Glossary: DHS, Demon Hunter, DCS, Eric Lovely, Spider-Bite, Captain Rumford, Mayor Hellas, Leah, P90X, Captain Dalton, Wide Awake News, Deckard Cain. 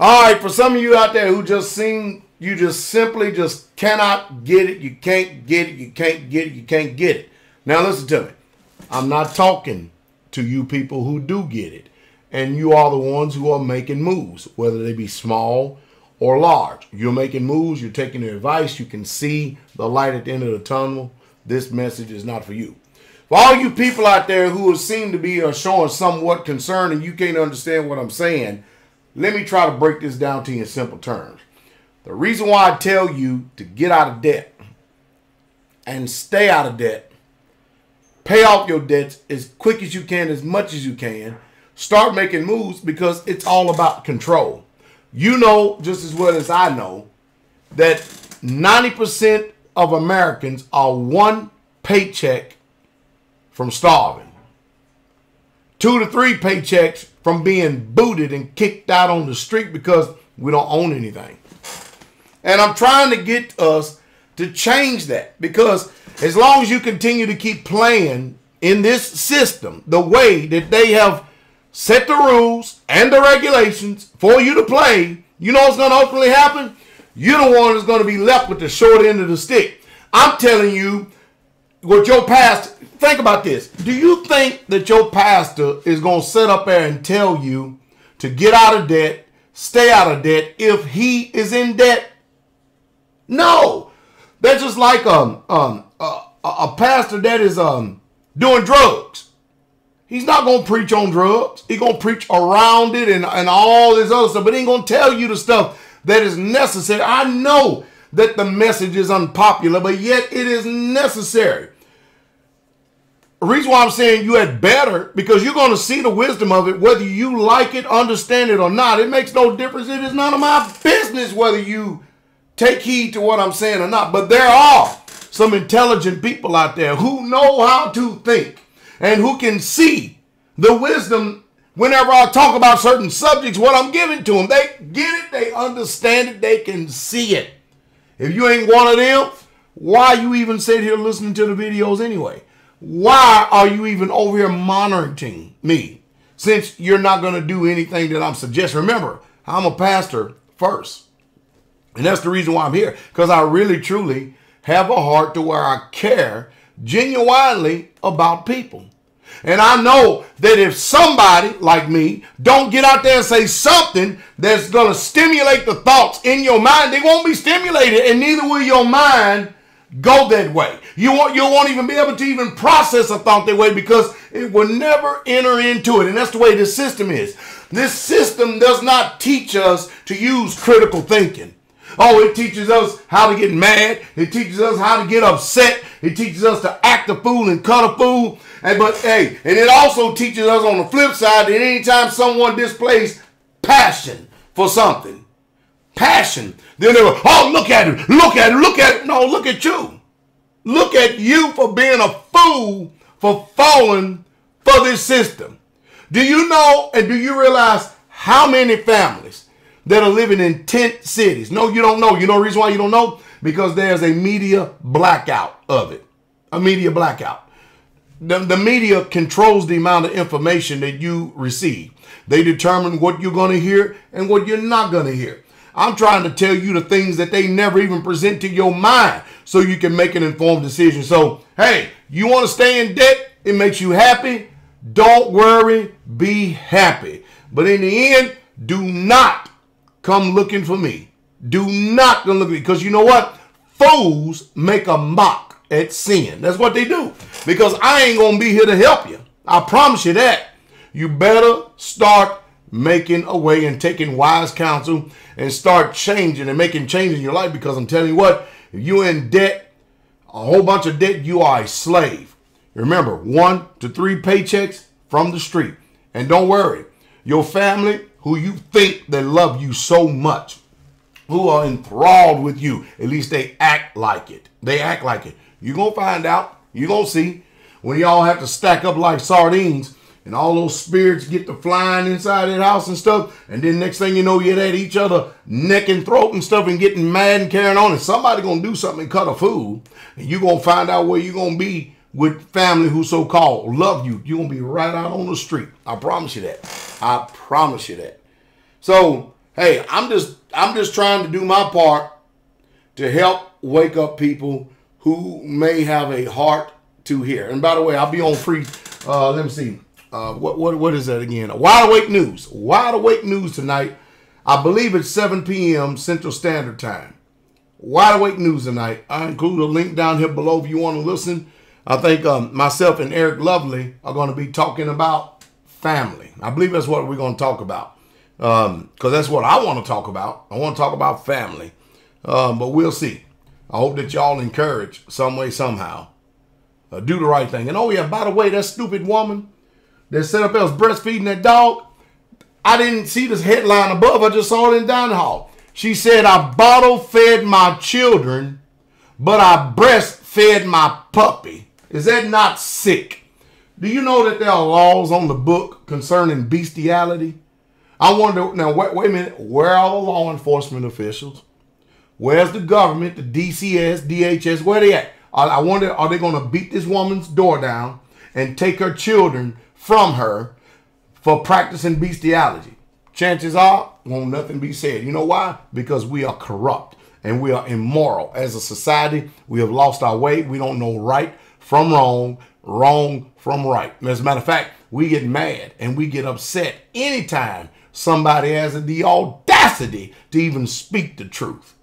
All right, for some of you out there who just seem, you just simply just cannot get it. You can't get it. You can't get it. You can't get it. Now listen to me. I'm not talking to you people who do get it. And you are the ones who are making moves, whether they be small or large. You're making moves. You're taking the advice. You can see the light at the end of the tunnel. This message is not for you. For all you people out there who seem to be showing somewhat concern and you can't understand what I'm saying, let me try to break this down to you in simple terms. The reason why I tell you to get out of debt and stay out of debt, pay off your debts as quick as you can, as much as you can, start making moves, because it's all about control. You know just as well as I know that 90% of Americans are one paycheck from starving, 2 to 3 paychecks from being booted and kicked out on the street because we don't own anything. And I'm trying to get us to change that, because as long as you continue to keep playing in this system the way that they have set the rules and the regulations for you to play, you know what's going to ultimately happen? You're the one that's going to be left with the short end of the stick. I'm telling you, with your pastor, think about this. Do you think that your pastor is going to sit up there and tell you to get out of debt, stay out of debt, if he is in debt? No. That's just like a pastor that is doing drugs. He's not going to preach on drugs. He's going to preach around it and all this other stuff, but he ain't going to tell you the stuff that is necessary. I know that the message is unpopular, but yet it is necessary. The reason why I'm saying you had better, because you're going to see the wisdom of it, whether you like it, understand it or not. It makes no difference. It is none of my business whether you take heed to what I'm saying or not. But there are some intelligent people out there who know how to think and who can see the wisdom. Whenever I talk about certain subjects, what I'm giving to them, they get it, they understand it, they can see it. If you ain't one of them, why you even sit here listening to the videos anyway? Why are you even over here monitoring me, since you're not going to do anything that I'm suggesting? Remember, I'm a pastor first. And that's the reason why I'm here, because I really, truly have a heart to where I care genuinely about people. And I know that if somebody like me don't get out there and say something that's going to stimulate the thoughts in your mind, they won't be stimulated, and neither will your mind go that way. You won't even be able to even process a thought that way, because it will never enter into it. And that's the way this system is. This system does not teach us to use critical thinking. Oh, it teaches us how to get mad. It teaches us how to get upset. It teaches us to act a fool and cut a fool. But it also teaches us on the flip side that anytime someone displays passion for something, passion, then they go, oh, look at it, look at it, look at it. No, look at you. Look at you for being a fool, for falling for this system. Do you know and do you realize how many families that are living in tent cities? No, you don't know. You know the reason why you don't know? Because there's a media blackout of it. A media blackout. The media controls the amount of information that you receive. They determine what you're going to hear and what you're not going to hear. I'm trying to tell you the things that they never even present to your mind so you can make an informed decision. So, hey, you want to stay in debt? It makes you happy. Don't worry. Be happy. But in the end, do not come looking for me. Do not come looking for me. Because you know what? Fools make a mock at sin. That's what they do, because I ain't gonna be here to help you. I promise you that. You better start making a way and taking wise counsel and start changing and making change in your life, because I'm telling you what, if you're in debt, a whole bunch of debt, you are a slave. Remember, 1 to 3 paychecks from the street. And don't worry, your family who you think that love you so much, who are enthralled with you, at least they act like it. They act like it. You're going to find out. You're going to see when y'all have to stack up like sardines and all those spirits get to flying inside that house and stuff. And then next thing you know, you're at each other neck and throat and stuff and getting mad and carrying on. And somebody going to do something and cut a fool. And you're going to find out where you're going to be with family who so-called love you. You're going to be right out on the street. I promise you that. I promise you that. So, Hey, I'm just trying to do my part to help wake up people who may have a heart to hear. And by the way, I'll be on free. Let me see. What is that again? Wide Awake News. Wide Awake News tonight. I believe it's 7 p.m. Central Standard Time. Wide Awake News tonight. I include a link down here below if you want to listen. I think myself and Eric Lovely are going to be talking about family. I believe that's what we're going to talk about, because that's what I want to talk about. I want to talk about family, but we'll see. I hope that y'all encourage some way, somehow. Do the right thing. And oh yeah, by the way, that stupid woman that set up there was breastfeeding that dog, I didn't see this headline above. I just saw it in down the hall. She said, I bottle fed my children, but I breastfed my puppy. Is that not sick? Do you know that there are laws on the book concerning bestiality? I wonder, now wait a minute, where are the law enforcement officials? Where's the government, the DCS, DHS, where they at? I wonder, are they going to beat this woman's door down and take her children from her for practicing bestiality? Chances are, won't nothing be said. You know why? Because we are corrupt and we are immoral. As a society, we have lost our way. We don't know right from wrong, wrong from right. As a matter of fact, we get mad and we get upset anytime somebody has the audacity to even speak the truth.